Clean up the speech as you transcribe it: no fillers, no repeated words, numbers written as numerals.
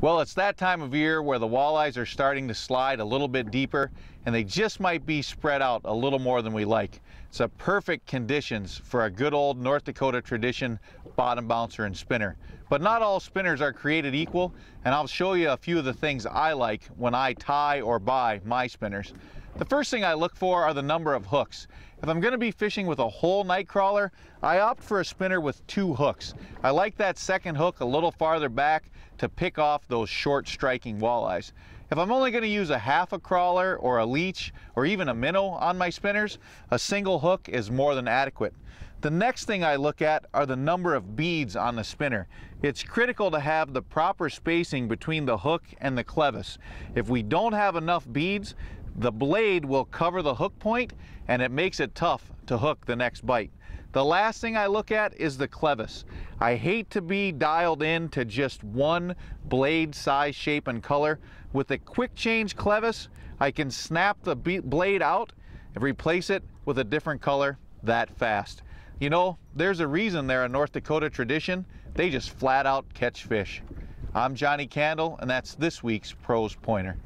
Well, it's that time of year where the walleyes are starting to slide a little bit deeper, and they just might be spread out a little more than we like. It's a perfect conditions for a good old North Dakota tradition bottom bouncer and spinner. But not all spinners are created equal, and I'll show you a few of the things I like when I tie or buy my spinners. The first thing I look for are the number of hooks. If I'm going to be fishing with a whole night crawler, I opt for a spinner with 2 hooks. I like that second hook a little farther back to pick off those short striking walleyes. If I'm only going to use a half a crawler or a leech or even a minnow on my spinners, a single hook is more than adequate. The next thing I look at are the number of beads on the spinner. It's critical to have the proper spacing between the hook and the clevis. If we don't have enough beads, the blade will cover the hook point and it makes it tough to hook the next bite. The last thing I look at is the clevis. I hate to be dialed in to just one blade size, shape, and color. With a quick change clevis, I can snap the blade out and replace it with a different color that fast. You know, there's a reason they're a North Dakota tradition. They just flat out catch fish. I'm Johnny Candle, and that's this week's Pro's Pointer.